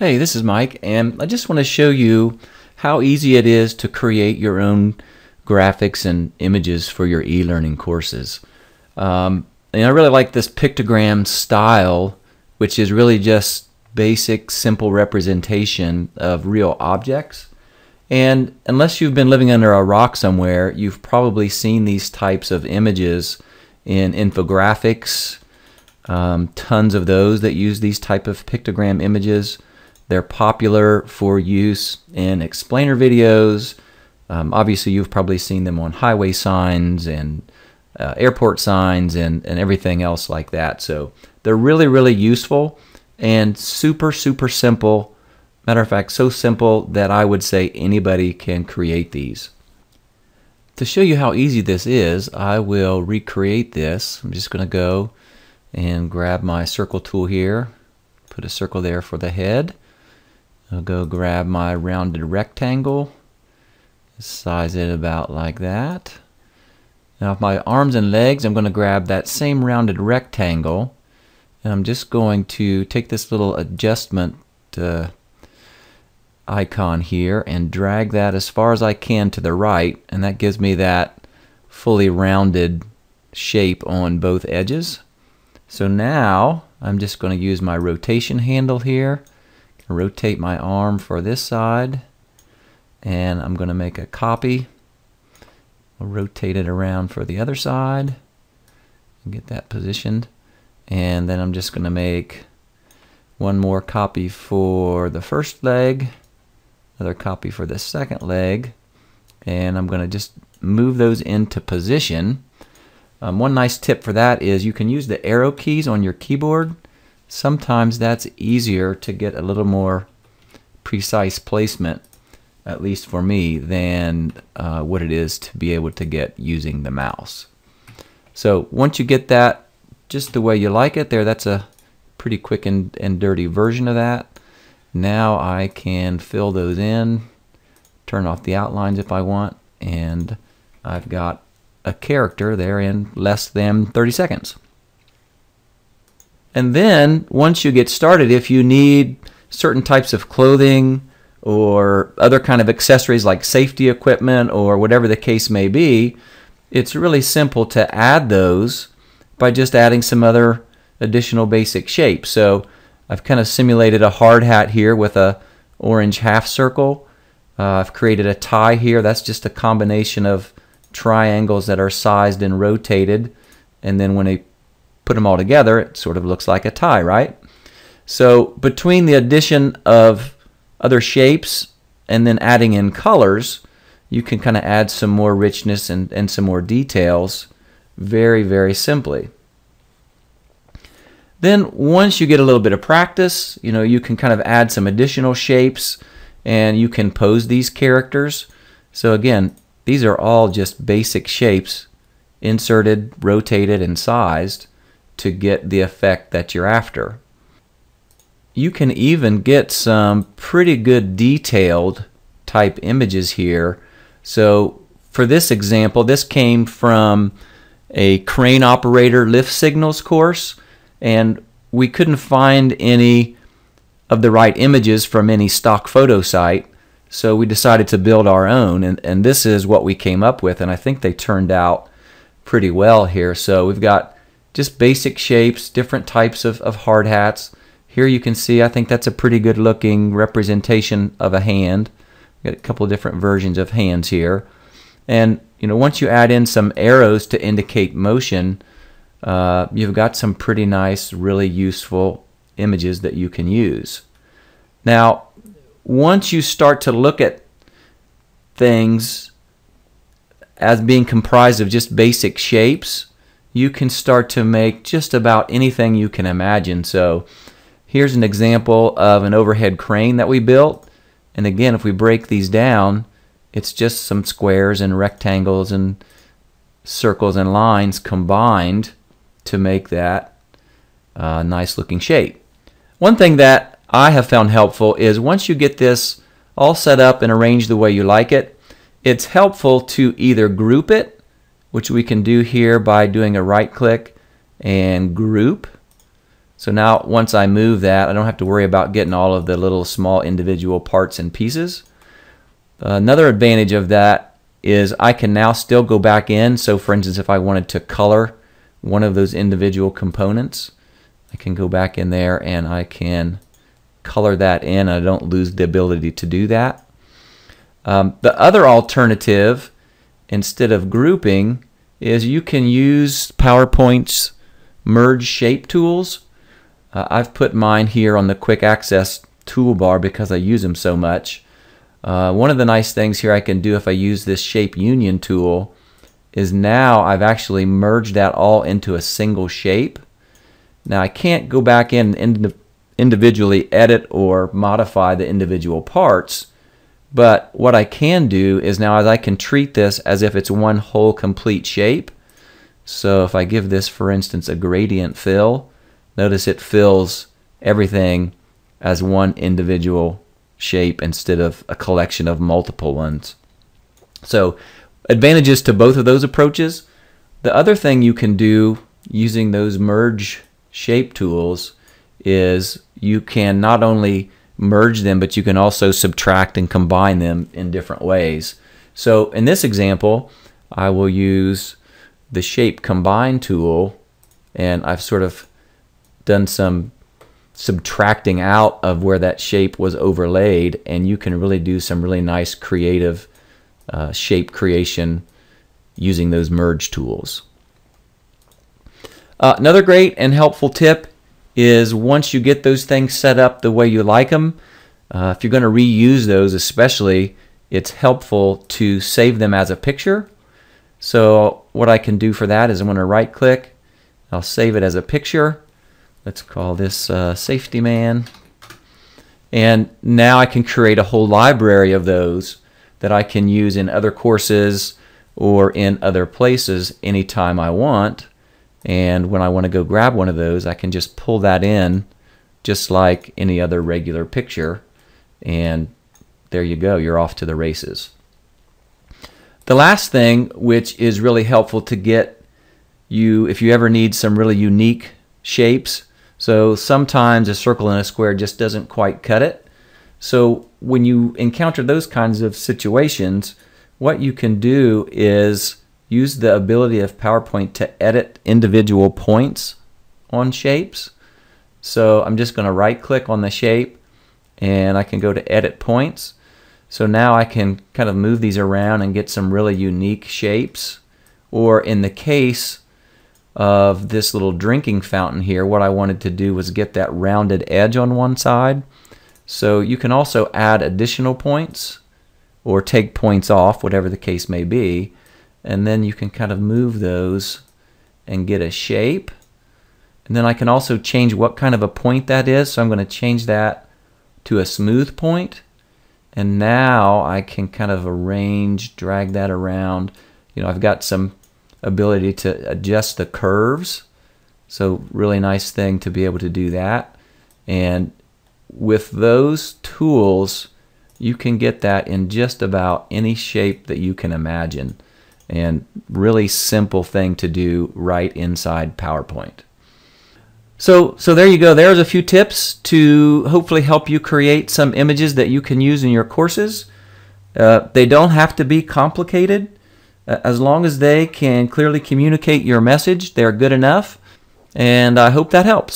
Hey, this is Mike, and I just want to show you how easy it is to create your own graphics and images for your e-learning courses. And I really like this pictogram style, which is really just basic, simple representation of real objects. And unless you've been living under a rock somewhere, you've probably seen these types of images in infographics. Tons of those that use these type of pictogram images. They're popular for use in explainer videos. Obviously, you've probably seen them on highway signs and airport signs and everything else like that. So they're really, really useful and super, super simple. Matter of fact, so simple that I would say anybody can create these. To show you how easy this is, I will recreate this. I'm just going to go and grab my circle tool here. Put a circle there for the head. I'll go grab my rounded rectangle. Size it about like that. Now with my arms and legs, I'm going to grab that same rounded rectangle. And I'm just going to take this little adjustment icon here and drag that as far as I can to the right, and that gives me that fully rounded shape on both edges. So now I'm just going to use my rotation handle here, rotate my arm for this side, and I'm going to make a copy. I'll rotate it around for the other side and get that positioned, and then I'm just going to make one more copy for the first leg, another copy for the second leg, and I'm going to just move those into position. One nice tip for that is you can use the arrow keys on your keyboard. Sometimes that's easier to get a little more precise placement, at least for me, than what it is to be able to get using the mouse. So once you get that just the way you like it there, that's a pretty quick and dirty version of that. Now I can fill those in, turn off the outlines if I want, and I've got a character there in less than 30 seconds. And then once you get started, if you need certain types of clothing or other kind of accessories like safety equipment or whatever the case may be, it's really simple to add those by just adding some other additional basic shapes. So I've kind of simulated a hard hat here with a orange half circle. I've created a tie here. That's just a combination of triangles that are sized and rotated, and then when they put them all together it sort of looks like a tie, right? So between the addition of other shapes and then adding in colors, you can kind of add some more richness and some more details very, very simply. Then once you get a little bit of practice, you know, you can kind of add some additional shapes and you can pose these characters. So again, these are all just basic shapes inserted, rotated, and sized to get the effect that you're after. You can even get some pretty good detailed type images here. So for this example, this came from a crane operator lift signals course, and we couldn't find any of the right images from any stock photo site. So we decided to build our own, and this is what we came up with, and I think they turned out pretty well here. So we've got just basic shapes, different types of hard hats. Here you can see, I think that's a pretty good looking representation of a hand. We've got a couple of different versions of hands here. And you know, once you add in some arrows to indicate motion, you've got some pretty nice, really useful images that you can use. Now, once you start to look at things as being comprised of just basic shapes, you can start to make just about anything you can imagine. So here's an example of an overhead crane that we built. And again, if we break these down, it's just some squares and rectangles and circles and lines combined to make that nice looking shape. One thing that I have found helpful is once you get this all set up and arranged the way you like it, it's helpful to either group it, which we can do here by doing a right click and group. So now once I move that, I don't have to worry about getting all of the little small individual parts and pieces. Another advantage of that is I can now still go back in. So for instance, if I wanted to color one of those individual components, I can go back in there and I can color that in. I don't lose the ability to do that. The other alternative, instead of grouping, is you can use PowerPoint's merge shape tools. I've put mine here on the quick access toolbar because I use them so much. One of the nice things here I can do if I use this shape union tool is now I've actually merged that all into a single shape. Now I can't go back in and individually edit or modify the individual parts, but what I can do is now I can treat this as if it's one whole complete shape. So if I give this, for instance, a gradient fill, notice it fills everything as one individual shape instead of a collection of multiple ones. So advantages to both of those approaches. The other thing you can do using those merge shape tools is you can not only merge them, but you can also subtract and combine them in different ways. So in this example, I will use the shape combine tool, and I've sort of done some subtracting out of where that shape was overlaid, and you can really do some really nice creative shape creation using those merge tools. Another great and helpful tip is once you get those things set up the way you like them, if you're going to reuse those especially, it's helpful to save them as a picture. So what I can do for that is I'm going to right click, I'll save it as a picture. Let's call this Safety Man. And now I can create a whole library of those that I can use in other courses or in other places anytime I want. And when I want to go grab one of those, I can just pull that in just like any other regular picture, and there you go, you're off to the races. The last thing, which is really helpful to get you if you ever need some really unique shapes. So sometimes a circle and a square just doesn't quite cut it. So when you encounter those kinds of situations, what you can do is use the ability of PowerPoint to edit individual points on shapes. So I'm just going to right click on the shape and I can go to edit points. So now I can kind of move these around and get some really unique shapes. Or in the case of this little drinking fountain here, what I wanted to do was get that rounded edge on one side. So you can also add additional points or take points off, whatever the case may be. And then you can kind of move those and get a shape. And then I can also change what kind of a point that is. So I'm going to change that to a smooth point. And now I can kind of arrange, drag that around. You know, I've got some ability to adjust the curves. So really nice thing to be able to do that. And with those tools, you can get that in just about any shape that you can imagine. And really simple thing to do right inside PowerPoint. So there you go. There's a few tips to hopefully help you create some images that you can use in your courses. They don't have to be complicated. As long as they can clearly communicate your message, they're good enough. And I hope that helps.